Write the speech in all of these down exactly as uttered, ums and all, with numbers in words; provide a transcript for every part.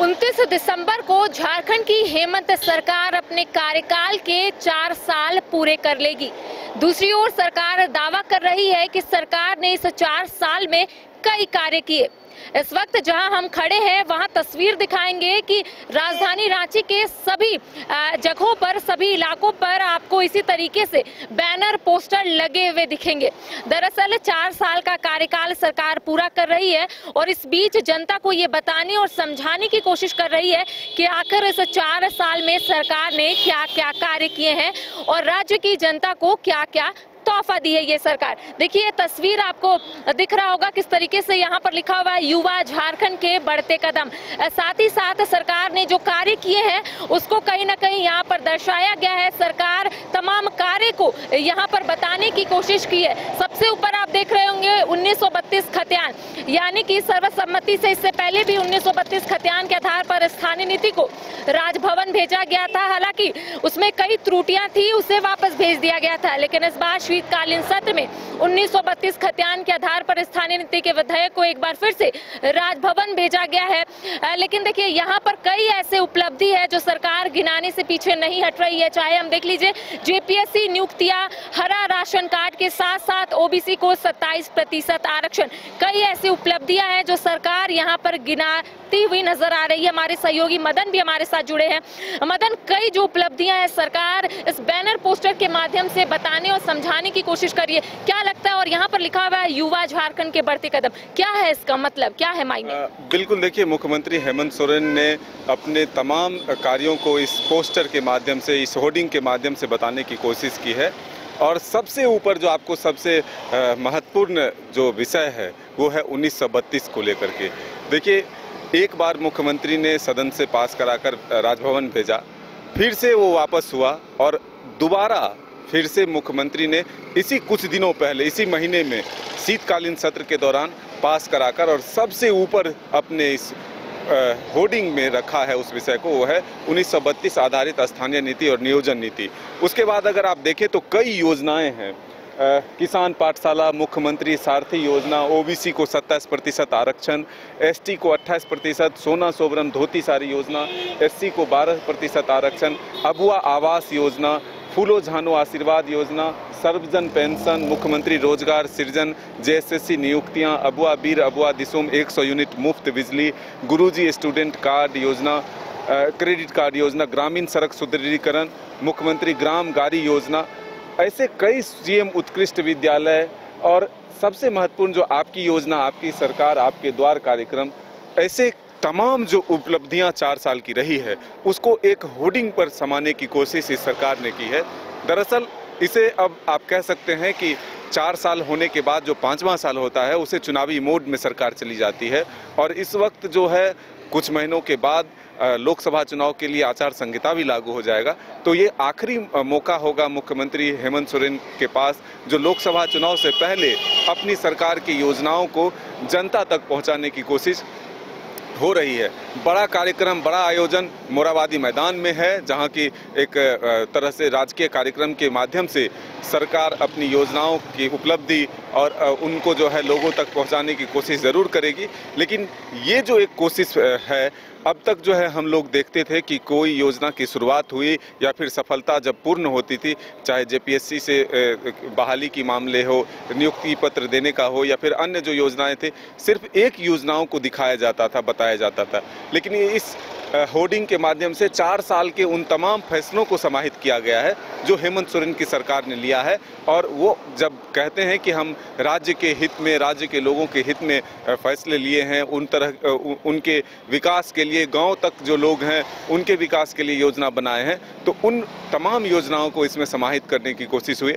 उनतीस दिसंबर को झारखंड की हेमंत सरकार अपने कार्यकाल के चार साल पूरे कर लेगी। दूसरी ओर सरकार दावा कर रही है कि सरकार ने इस चार साल में कई कार्य किए। इस वक्त जहां हम खड़े हैं वहां तस्वीर दिखाएंगे कि राजधानी रांची के सभी जगहों पर, सभी इलाकों पर आपको इसी तरीके से बैनर पोस्टर लगे हुए दिखेंगे। दरअसल चार साल का कार्यकाल सरकार पूरा कर रही है और इस बीच जनता को ये बताने और समझाने की कोशिश कर रही है कि आखिर इस चार साल में सरकार ने क्या क्या कार्य किए हैं और राज्य की जनता को क्या क्या तोहफा दी है ये सरकार। देखिए ये तस्वीर आपको दिख रहा होगा किस तरीके से यहाँ पर लिखा हुआ है, युवा झारखंड के बढ़ते कदम। साथ ही साथ सरकार ने जो कार्य किए हैं उसको कहीं ना कहीं यहाँ पर दर्शाया गया है। सरकार तमाम कार्य को यहाँ पर बताने की कोशिश की है। सबसे ऊपर आप देख रहे होंगे उन्नीस सौ बत्तीस खतियान, यानी कि सर्वसम्मति से इससे पहले भी उन्नीस सौ बत्तीस खतियान के आधार पर स्थानीय नीति को राजभवन भेजा गया था। हालांकि उसमें कई त्रुटियां थी, उसे वापस भेज दिया गया था, लेकिन इस बार शीतकालीन सत्र में उन्नीस सौ बत्तीस खतियान के आधार पर स्थानीय नीति के विधेयक को एक बार फिर से राजभवन भेजा गया है। लेकिन देखिए यहाँ पर कई ऐसे उपलब्धि है जो सरकार गिनाने से पीछे नहीं हट रही है। चाहे हम देख लीजिए जेपीएससी नियुक्तियां, हरा राशन कार्ड के साथ साथ ओबीसी को सत्ताईस प्रतिशत आरक्षण, कई ऐसी उपलब्धियां हैं जो सरकार यहाँ पर गिनाती हुई नजर आ रही है। हमारे सहयोगी मदन भी हमारे साथ जुड़े हैं। मदन, कई जो उपलब्धियां हैं सरकार इस बैनर पोस्टर के माध्यम से बताने और समझाने की कोशिश करिए, क्या लगता है? और यहाँ पर लिखा हुआ है युवा झारखंड के बढ़ते कदम, क्या है इसका मतलब, क्या है मायने? बिल्कुल, देखिए मुख्यमंत्री हेमंत सोरेन ने अपने तमाम कार्यों को इस पोस्टर के माध्यम से, इस होर्डिंग के माध्यम से बताने की कोशिश की है। और सबसे ऊपर जो आपको सबसे महत्वपूर्ण जो विषय है वो है उन्नीस सौ बत्तीस को लेकर के। देखिए एक बार मुख्यमंत्री ने सदन से पास कराकर राजभवन भेजा, फिर से वो वापस हुआ और दोबारा फिर से मुख्यमंत्री ने इसी कुछ दिनों पहले, इसी महीने में शीतकालीन सत्र के दौरान पास कराकर और सबसे ऊपर अपने इस होर्डिंग में रखा है उस विषय को, वो है उन्नीस सौ बत्तीस आधारित स्थानीय नीति और नियोजन नीति। उसके बाद अगर आप देखें तो कई योजनाएं हैं, आ, किसान पाठशाला, मुख्यमंत्री सारथी योजना, ओबीसी को सत्ताईस प्रतिशत आरक्षण, एसटी को अट्ठाईस प्रतिशत, सोना सोबरन धोती सारी योजना, एससी को बारह प्रतिशत आरक्षण, अबुआ आवास योजना, फूलो झानो आशीर्वाद योजना, सर्वजन पेंशन, मुख्यमंत्री रोजगार सृजन, जेएसएससी नियुक्तियां, अबुआ बीर अबुआ दिसोम सौ यूनिट मुफ्त बिजली, गुरुजी स्टूडेंट कार्ड योजना, क्रेडिट कार्ड योजना, ग्रामीण सड़क सुदृढ़ीकरण, मुख्यमंत्री ग्राम गाड़ी योजना, ऐसे कई सीएम उत्कृष्ट विद्यालय और सबसे महत्वपूर्ण जो आपकी योजना, आपकी सरकार, आपके द्वार कार्यक्रम, ऐसे तमाम जो उपलब्धियां चार साल की रही है उसको एक होर्डिंग पर समाने की कोशिश इस सरकार ने की है। दरअसल इसे अब आप कह सकते हैं कि चार साल होने के बाद जो पाँचवां साल होता है उसे चुनावी मोड में सरकार चली जाती है। और इस वक्त जो है कुछ महीनों के बाद लोकसभा चुनाव के लिए आचार संहिता भी लागू हो जाएगा, तो ये आखिरी मौका होगा मुख्यमंत्री हेमंत सोरेन के पास जो लोकसभा चुनाव से पहले अपनी सरकार की योजनाओं को जनता तक पहुँचाने की कोशिश हो रही है। बड़ा कार्यक्रम, बड़ा आयोजन मोराबादी मैदान में है, जहां की एक तरह से राजकीय कार्यक्रम के माध्यम से सरकार अपनी योजनाओं की उपलब्धि और उनको जो है लोगों तक पहुंचाने की कोशिश ज़रूर करेगी। लेकिन ये जो एक कोशिश है, अब तक जो है हम लोग देखते थे कि कोई योजना की शुरुआत हुई या फिर सफलता जब पूर्ण होती थी, चाहे जेपीएससी से बहाली की मामले हो, नियुक्ति पत्र देने का हो या फिर अन्य जो योजनाएं थी, सिर्फ एक योजनाओं को दिखाया जाता था, बताया जाता था। लेकिन इस होर्डिंग के माध्यम से चार साल के उन तमाम फैसलों को समाहित किया गया है जो हेमंत सोरेन की सरकार ने लिया है। और वो जब कहते हैं कि हम राज्य के हित में, राज्य के लोगों के हित में फैसले लिए हैं, उन तरह उनके विकास के लिए, गांव तक जो लोग हैं उनके विकास के लिए योजना बनाए हैं, तो उन तमाम योजनाओं को इसमें समाहित करने की कोशिश हुई।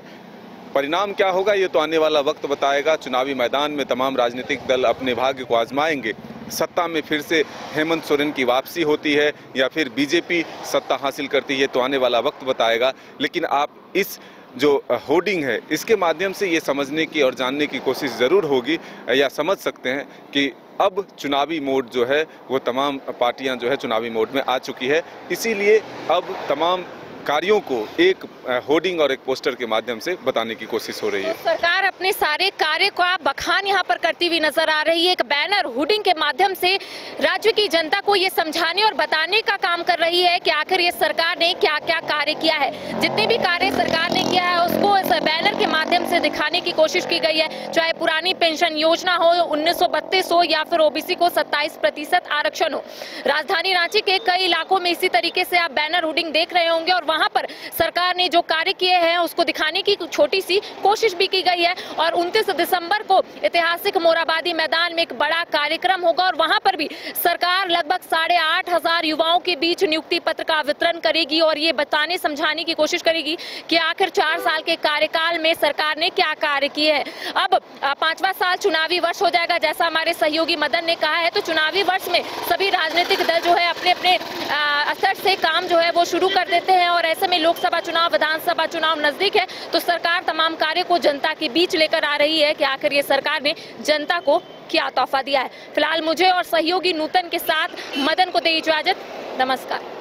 परिणाम क्या होगा ये तो आने वाला वक्त बताएगा। चुनावी मैदान में तमाम राजनीतिक दल अपने भाग्य को आजमाएंगे, सत्ता में फिर से हेमंत सोरेन की वापसी होती है या फिर बीजेपी सत्ता हासिल करती है, तो आने वाला वक्त बताएगा। लेकिन आप इस जो होर्डिंग है इसके माध्यम से ये समझने की और जानने की कोशिश ज़रूर होगी या समझ सकते हैं कि अब चुनावी मोड जो है वो तमाम पार्टियां जो है चुनावी मोड में आ चुकी है। इसीलिए अब तमाम कार्यों को एक होर्डिंग और एक पोस्टर के माध्यम से बताने की कोशिश हो रही है। तो सरकार अपने सारे कार्य को आप बखान यहाँ पर करती हुई नजर आ रही है। एक बैनर होर्डिंग के माध्यम से राज्य की जनता को ये समझाने और बताने का काम कर रही है कि आखिर ये सरकार ने क्या क्या कार्य किया है। जितने भी कार्य सरकार ने किया है उसको इस बैनर के माध्यम से दिखाने की कोशिश की गई है, चाहे पुरानी पेंशन योजना हो, उन्नीस सौ बत्तीस हो, या फिर ओबीसी को सत्ताईस प्रतिशत आरक्षण हो। राजधानी रांची के कई इलाकों में इसी तरीके से आप बैनर होर्डिंग देख रहे होंगे और वहां पर सरकार ने जो कार्य किए हैं उसको दिखाने की छोटी सी कोशिश भी की गई है। और उनतीस दिसंबर को ऐतिहासिक मोराबादी मैदान में एक बड़ा कार्यक्रम होगा और वहां पर भी सरकार लगभग साढ़े आठ हजार युवाओं के बीच नियुक्ति पत्र का वितरण करेगी और ये बताने समझाने की कोशिश करेगी कि आखिर चार साल के कार्यकाल में सरकार ने क्या कार्य किए हैं। अब पांचवा साल चुनावी वर्ष हो जाएगा, जैसा हमारे सहयोगी मदन ने कहा है। तो चुनावी वर्ष में सभी राजनीतिक दल जो है अपने अपने असर से काम जो है वो शुरू कर देते हैं और ऐसे में लोकसभा चुनाव, विधानसभा चुनाव नजदीक है, तो सरकार तमाम कार्य को जनता के बीच लेकर आ रही है कि आखिर ये सरकार ने जनता को क्या तोहफा दिया है। फिलहाल मुझे और सहयोगी नूतन के साथ मदन को दे इजाजत। नमस्कार।